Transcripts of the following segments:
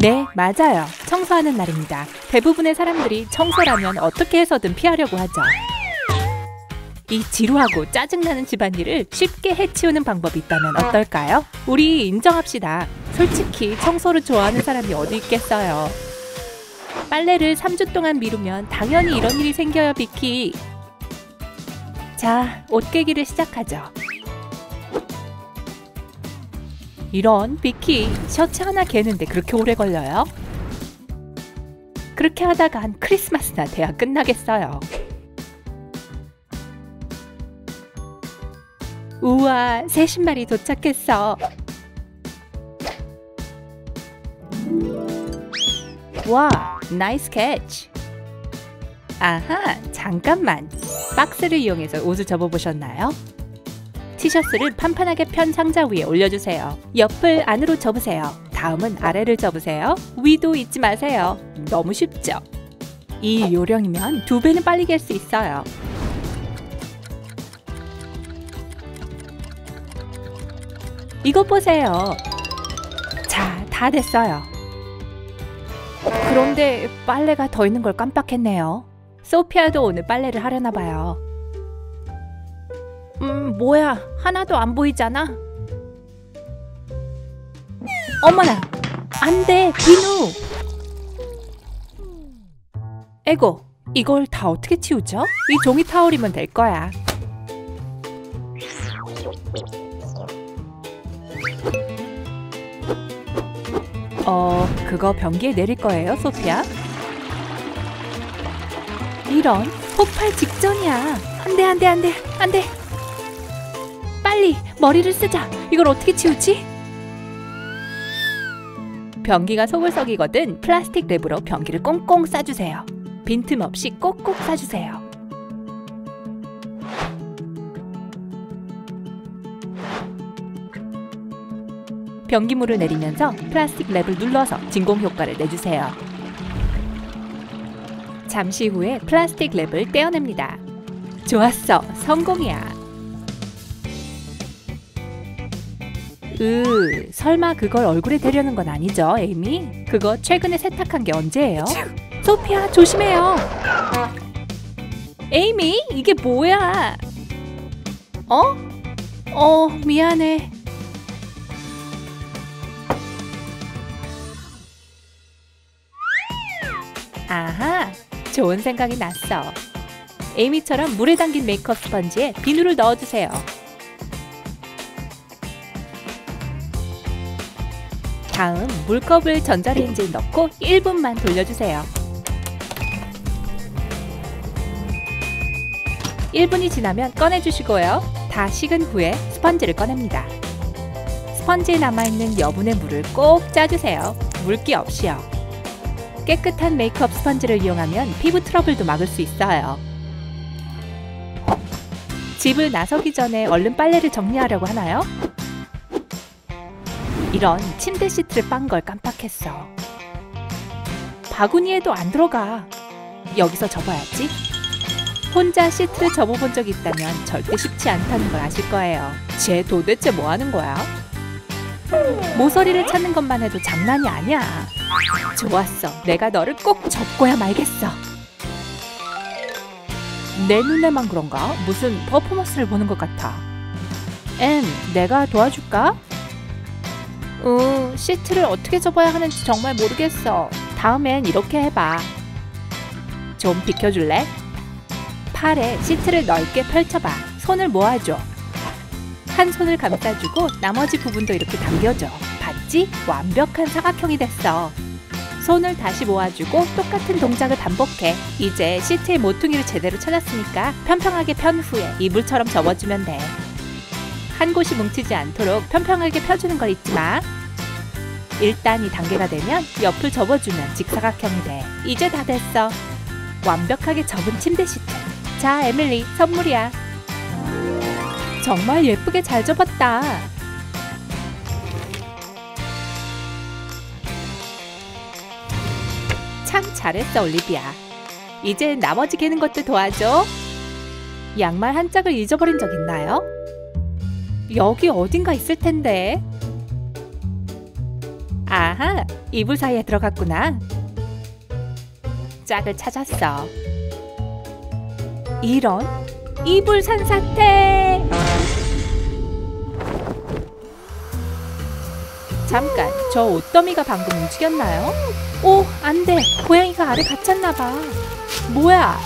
네, 맞아요. 청소하는 날입니다. 대부분의 사람들이 청소라면 어떻게 해서든 피하려고 하죠. 이 지루하고 짜증나는 집안일을 쉽게 해치우는 방법이 있다면 어떨까요? 우리 인정합시다. 솔직히 청소를 좋아하는 사람이 어디 있겠어요. 빨래를 3주 동안 미루면 당연히 이런 일이 생겨요, 비키. 자, 옷개기를 시작하죠. 이런, 비키, 셔츠 하나 개는데 그렇게 오래 걸려요? 그렇게 하다가 한 크리스마스나 돼야 끝나겠어요. 우와, 새 신발이 도착했어. 와, 나이스 캐치. 아하, 잠깐만. 박스를 이용해서 옷을 접어보셨나요? 티셔츠를 판판하게 편 상자 위에 올려주세요. 옆을 안으로 접으세요. 다음은 아래를 접으세요. 위도 잊지 마세요. 너무 쉽죠? 이 요령이면 2배는 빨리 갤 수 있어요. 이거 보세요. 자, 다 됐어요. 그런데 빨래가 더 있는 걸 깜빡했네요. 소피아도 오늘 빨래를 하려나 봐요. 뭐야, 하나도 안 보이잖아. 어머나, 안 돼, 비누. 에고, 이걸 다 어떻게 치우죠? 이 종이 타올이면 될 거야. 그거 변기에 내릴 거예요, 소피아? 이런, 폭발 직전이야. 안 돼, 안 돼, 안 돼, 안 돼. 빨리 머리를 쓰자. 이걸 어떻게 치우지? 변기가 속을 썩이거든 플라스틱 랩으로 변기를 꽁꽁 싸주세요. 빈틈없이 꼭꼭 싸주세요. 변기물을 내리면서 플라스틱 랩을 눌러서 진공 효과를 내주세요. 잠시 후에 플라스틱 랩을 떼어냅니다. 좋았어, 성공이야. 설마 그걸 얼굴에 대려는 건 아니죠, 에이미? 그거 최근에 세탁한 게 언제예요? 소피아, 조심해요! 에이미, 이게 뭐야? 미안해. 아하, 좋은 생각이 났어. 에이미처럼 물에 담긴 메이크업 스펀지에 비누를 넣어주세요. 다음, 물컵을 전자레인지에 넣고 1분만 돌려주세요. 1분이 지나면 꺼내주시고요. 다 식은 후에 스펀지를 꺼냅니다. 스펀지에 남아있는 여분의 물을 꼭 짜주세요. 물기 없이요. 깨끗한 메이크업 스펀지를 이용하면 피부 트러블도 막을 수 있어요. 집을 나서기 전에 얼른 빨래를 정리하려고 하나요? 이런, 침대 시트를 빤 걸 깜빡했어. 바구니에도 안 들어가. 여기서 접어야지. 혼자 시트를 접어본 적이 있다면 절대 쉽지 않다는 걸 아실 거예요. 쟤 도대체 뭐 하는 거야? 모서리를 찾는 것만 해도 장난이 아니야. 좋았어, 내가 너를 꼭 접고야 말겠어. 내 눈에만 그런가? 무슨 퍼포먼스를 보는 것 같아. 엠, 내가 도와줄까? 시트를 어떻게 접어야 하는지 정말 모르겠어. 다음엔 이렇게 해봐. 좀 비켜줄래? 팔에 시트를 넓게 펼쳐봐. 손을 모아줘. 한 손을 감싸주고 나머지 부분도 이렇게 당겨줘. 봤지? 완벽한 사각형이 됐어. 손을 다시 모아주고 똑같은 동작을 반복해. 이제 시트의 모퉁이를 제대로 찾았으니까 평평하게 편 후에 이불처럼 접어주면 돼. 한 곳이 뭉치지 않도록 평평하게 펴주는 걸 잊지 마. 일단 이 단계가 되면 옆을 접어주면 직사각형이 돼. 이제 다 됐어. 완벽하게 접은 침대 시트. 자, 에밀리, 선물이야. 정말 예쁘게 잘 접었다. 참 잘했어, 올리비아. 이제 나머지 개는 것도 도와줘. 양말 한 짝을 잊어버린 적 있나요? 여기 어딘가 있을 텐데. 아하, 이불 사이에 들어갔구나. 짝을 찾았어. 이런, 이불 산사태. 잠깐, 저 옷더미가 방금 움직였나요? 오, 안 돼. 고양이가 아래 갇혔나 봐. 뭐야,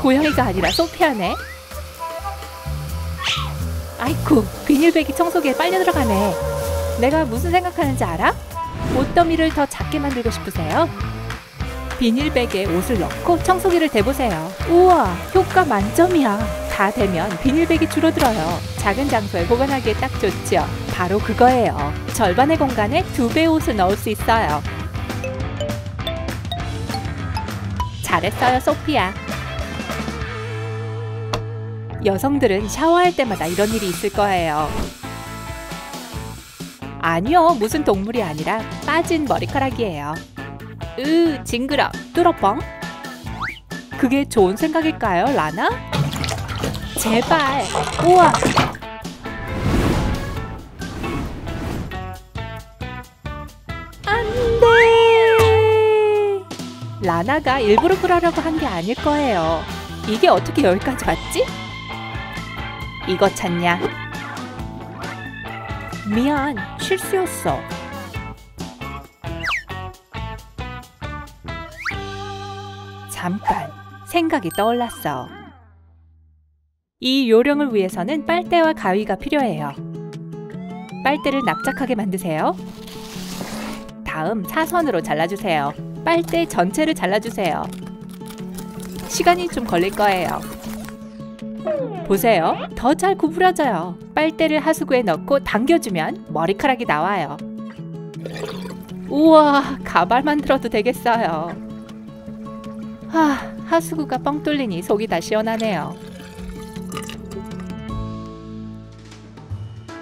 고양이가 아니라 소피아네. 아이쿠, 비닐배기 청소기에 빨려 들어가네. 내가 무슨 생각하는지 알아? 옷더미를 더 작게 만들고 싶으세요? 비닐백에 옷을 넣고 청소기를 대보세요. 우와, 효과 만점이야. 다 되면 비닐백이 줄어들어요. 작은 장소에 보관하기에 딱 좋죠. 바로 그거예요. 절반의 공간에 2배의 옷을 넣을 수 있어요. 잘했어요, 소피아. 여성들은 샤워할 때마다 이런 일이 있을 거예요. 아니요, 무슨 동물이 아니라 빠진 머리카락이에요. 으, 징그러, 뚫어뻥. 그게 좋은 생각일까요, 라나? 제발, 우와. 안 돼! 라나가 일부러 그러려고 한 게 아닐 거예요. 이게 어떻게 여기까지 왔지? 이거 찾냐? 미안, 실수였어. 잠깐, 생각이 떠올랐어. 이 요령을 위해서는 빨대와 가위가 필요해요. 빨대를 납작하게 만드세요. 다음 사선으로 잘라주세요. 빨대 전체를 잘라주세요. 시간이 좀 걸릴 거예요. 보세요. 더 잘 구부러져요. 빨대를 하수구에 넣고 당겨주면 머리카락이 나와요. 우와, 가발 만들어도 되겠어요. 아, 하수구가 뻥 뚫리니 속이 다 시원하네요.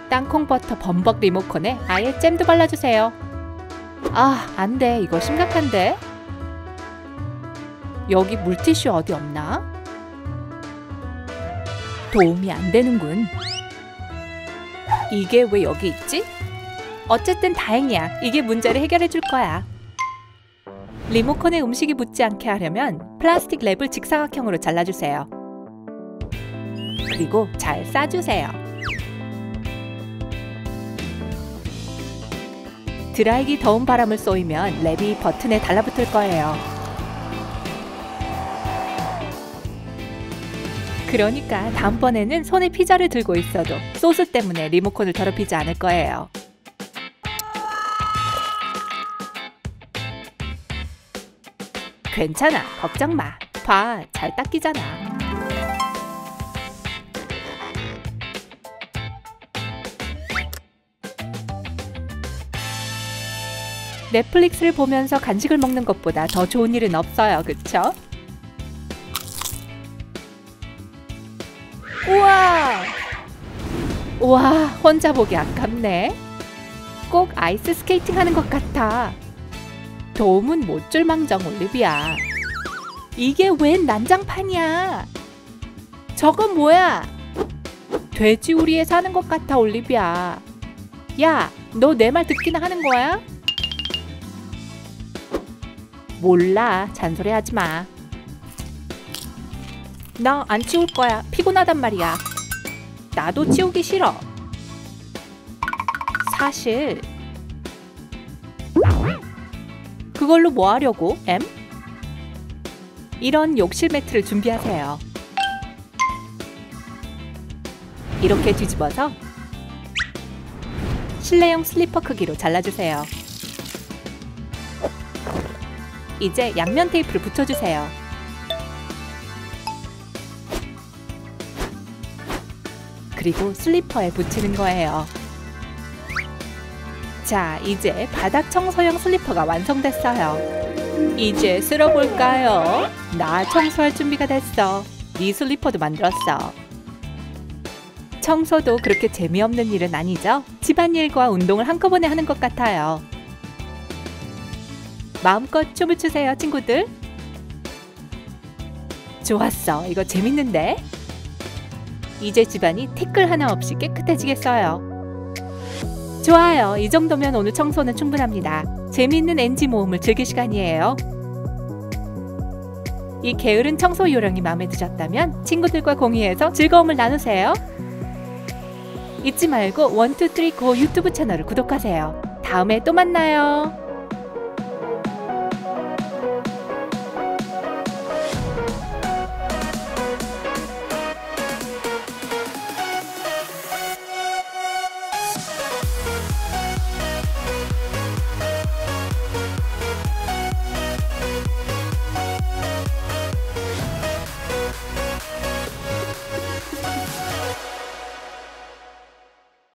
땅콩버터 범벅 리모컨에 아예 잼도 발라주세요. 아, 안 돼. 이거 심각한데? 여기 물티슈 어디 없나? 도움이 안 되는군. 이게 왜 여기 있지? 어쨌든 다행이야. 이게 문제를 해결해 줄 거야. 리모컨에 음식이 묻지 않게 하려면 플라스틱 랩을 직사각형으로 잘라주세요. 그리고 잘 싸주세요. 드라이기 더운 바람을 쏘이면 랩이 버튼에 달라붙을 거예요. 그러니까 다음번에는 손에 피자를 들고 있어도 소스 때문에 리모컨을 더럽히지 않을 거예요. 괜찮아, 걱정 마. 봐, 잘 닦이잖아. 넷플릭스를 보면서 간식을 먹는 것보다 더 좋은 일은 없어요, 그쵸? 우와! 우와, 혼자 보기 아깝네. 꼭 아이스 스케이팅 하는 것 같아. 도움은 못 줄 망정, 올리비아. 이게 웬 난장판이야? 저건 뭐야? 돼지우리에 사는 것 같아, 올리비아. 야, 너 내 말 듣기나 하는 거야? 몰라, 잔소리 하지 마. 나 안 치울 거야. 피곤하단 말이야. 나도 치우기 싫어. 사실 그걸로 뭐 하려고, 엠? 이런 욕실 매트를 준비하세요. 이렇게 뒤집어서 실내용 슬리퍼 크기로 잘라주세요. 이제 양면 테이프를 붙여주세요. 그리고 슬리퍼에 붙이는 거예요. 자, 이제 바닥 청소용 슬리퍼가 완성됐어요. 이제 쓸어볼까요? 나 청소할 준비가 됐어. 네 슬리퍼도 만들었어. 청소도 그렇게 재미없는 일은 아니죠? 집안일과 운동을 한꺼번에 하는 것 같아요. 마음껏 춤을 추세요, 친구들. 좋았어. 이거 재밌는데? 이제 집안이 티끌 하나 없이 깨끗해지겠어요. 좋아요. 이 정도면 오늘 청소는 충분합니다. 재미있는 NG 모음을 즐길 시간이에요. 이 게으른 청소 요령이 마음에 드셨다면 친구들과 공유해서 즐거움을 나누세요. 잊지 말고 123 GO! 유튜브 채널을 구독하세요. 다음에 또 만나요.